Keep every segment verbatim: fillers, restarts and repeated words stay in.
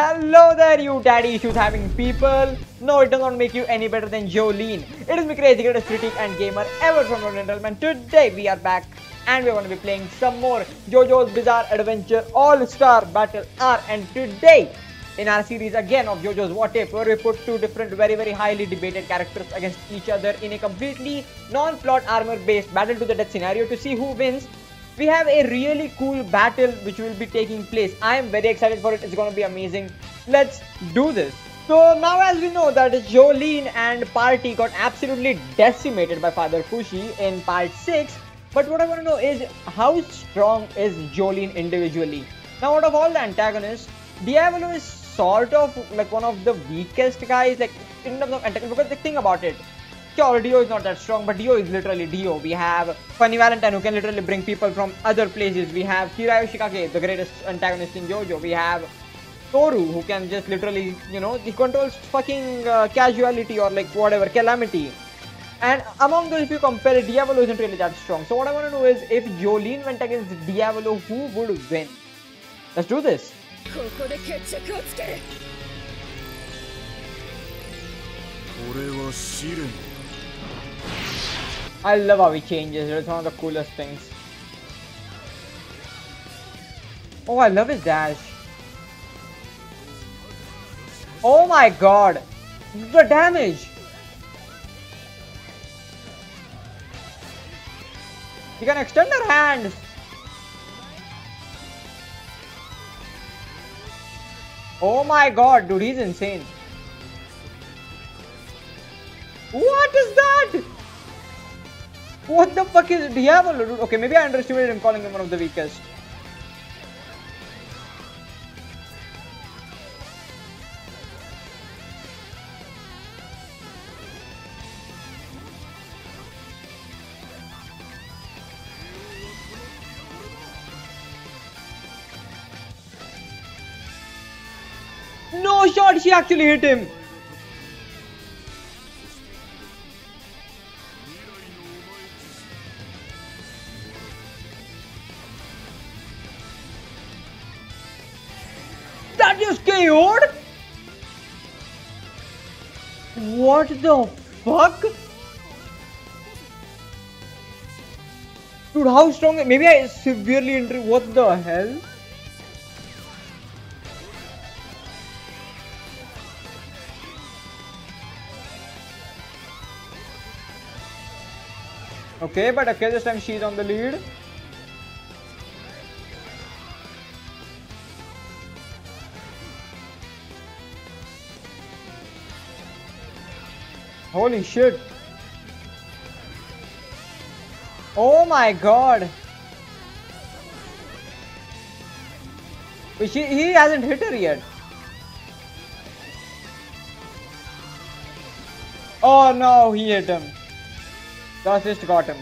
Hello there, you daddy issues having people. No, it does not make you any better than Jolyne. It is me, crazy greatest critic and gamer ever from Ronin Realm, and today we are back and we are going to be playing some more JoJo's Bizarre Adventure All Star Battle R. And today, in our series again of JoJo's What If, where we put two different very very highly debated characters against each other in a completely non-plot armor based battle to the death scenario to see who wins. We have a really cool battle which will be taking place. I am very excited for it. It's going to be amazing. Let's do this. So now, as we know that Jolyne and party got absolutely decimated by Father Pucci in part six. But what I want to know is how strong is Jolyne individually? Now, out of all the antagonists, Diavolo is sort of like one of the weakest guys, like in terms of antagonists, because the thing about it, sure, Dio is not that strong, but Dio is literally Dio. We have Funny Valentine, who can literally bring people from other places. We have Kira Yoshikage, the greatest antagonist in JoJo. We have Toru, who can just literally, you know, he controls fucking uh, casuality or like whatever, calamity. And among those, if you compare, Diavolo isn't really that strong. So what I want to know is, if Jolyne went against Diavolo, who would win? Let's do this. I love how he changes. It's one of the coolest things. Oh, I love his dash. Oh my god, the damage! You can extend their hands. Oh my god, dude, he's insane. What is that? What the fuck is Diavolo, dude? Okay, maybe I underestimated him, calling him one of the weakest. No shot, she actually hit him. That just K O'd? What the fuck? Dude, how strong? Maybe I severely injured. What the hell? Okay, but okay, this time she's on the lead. Holy shit. Oh my god. She, he hasn't hit her yet. Oh no, he hit him. The assist got him.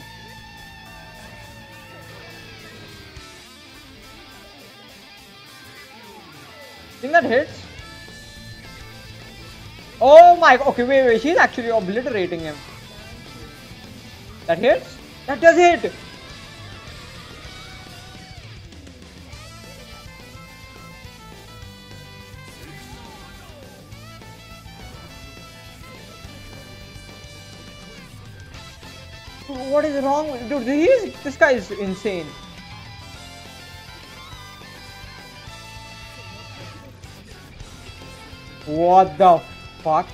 Think that hits? Oh my god, okay, wait, wait, she's actually obliterating him. That hits? That does hit! What is wrong with dude? He's, this guy is insane. What the fuck?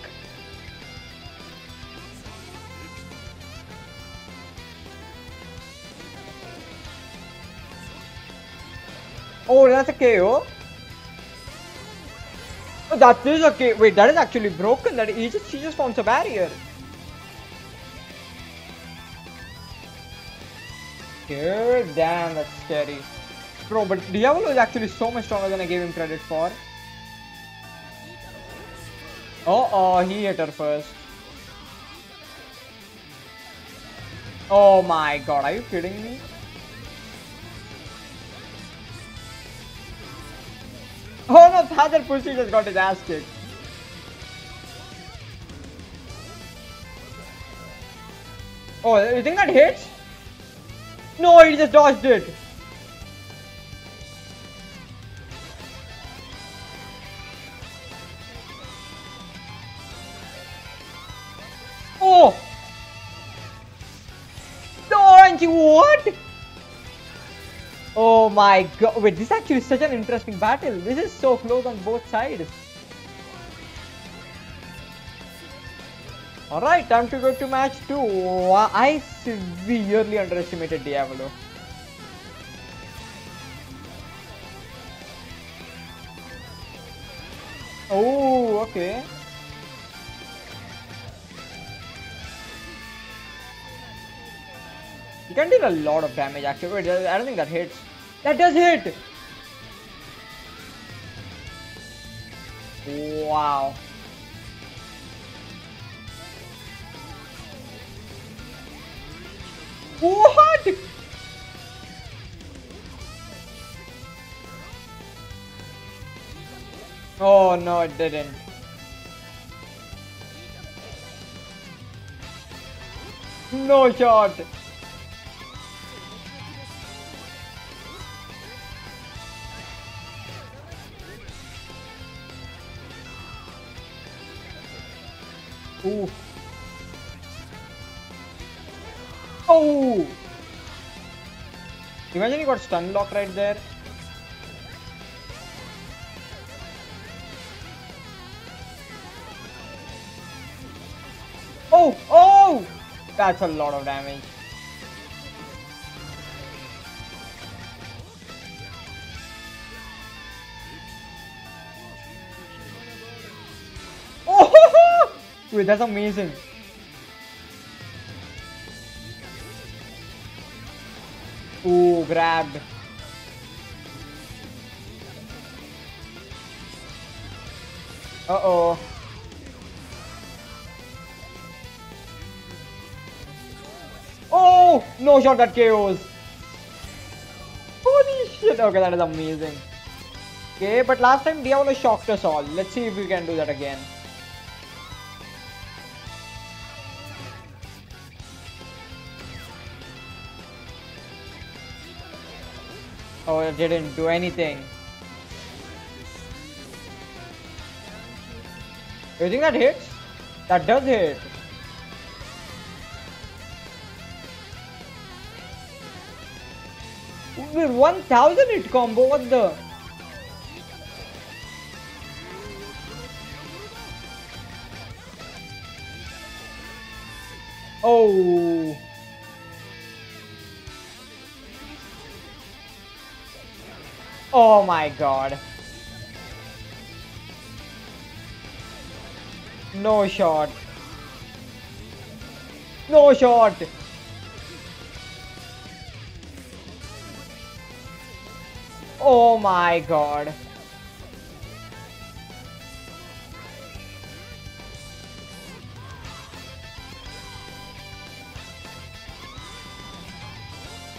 Oh, that's a K O. Oh, that is a K O. Wait, that is actually broken. That he just, she just forms a barrier. Dude, damn, that's scary. Bro, but Diavolo is actually so much stronger than I gave him credit for. Oh, oh, he hit her first. Oh my god, are you kidding me? Oh no, Father Pucci just got his ass kicked. Oh, you think that hits? No, he just dodged it. fucking what? Oh my god. Wait, this is actually such an interesting battle. This is so close on both sides. Alright, time to go to match two. I severely underestimated Diavolo. Oh, okay. You can deal a lot of damage actually. Wait, I don't think that hits. That does hit! Wow. What? Oh no, it didn't. No shot. Ooh. Oh! Imagine he got stun lock right there. Oh! Oh! That's a lot of damage. Oh! Wait, that's amazing. Ooh, grabbed. Uh-oh. Oh! No shot, that K Os. Holy shit. Okay, that is amazing. Okay, but last time Diavolo shocked us all. Let's see if we can do that again. Oh, it didn't do anything. Do you think that hits? That does hit. With one thousand hit combo, what the? Oh. Oh my god. No shot. No shot. Oh my god.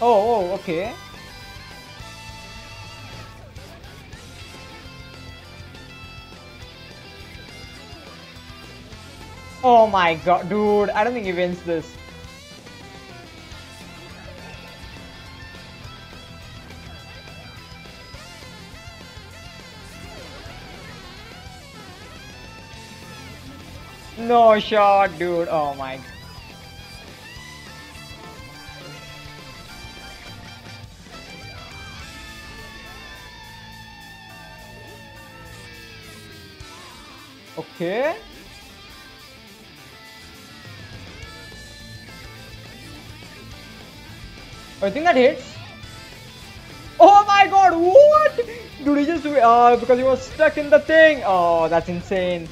Oh, oh, okay. Oh my god, dude, I don't think he wins this. No shot, dude. Oh my. Okay. I think that hits. Oh my god, what? Dude, he just, uh, because he was stuck in the thing. Oh, that's insane.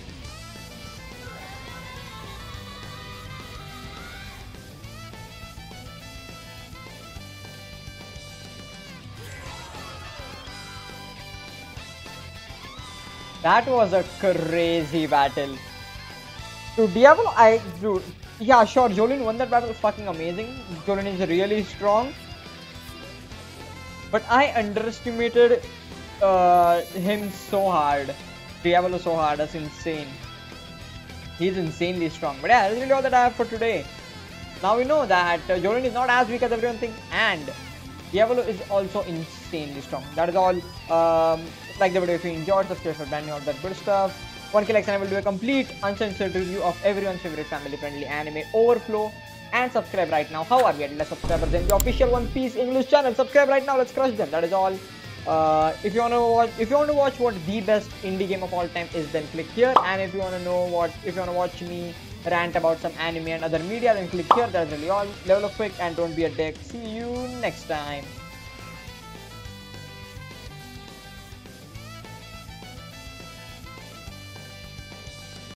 That was a crazy battle. Dude, Diavolo, I, dude. Yeah, sure, Jolyne won that battle, fucking amazing. Jolyne is really strong. But I underestimated uh, him so hard. Diavolo so hard, that's insane. He's insanely strong. But yeah, that's really all that I have for today. Now we know that uh, Jolyne is not as weak as everyone thinks, and Diavolo is also insanely strong. That is all. Um, like the video if you enjoyed, subscribe for brand new, all that good stuff. one K likes and I will do a complete uncensored review of everyone's favorite family friendly anime Overflow, and subscribe right now. How are we at less subscribers than the official One Piece English channel? Subscribe right now, let's crush them. That is all. Uh, if you want to watch, if you want to watch what the best indie game of all time is, then click here. And if you want to know what, if you want to watch me rant about some anime and other media, then click here. That's really all. Level up quick and don't be a dick. See you next time.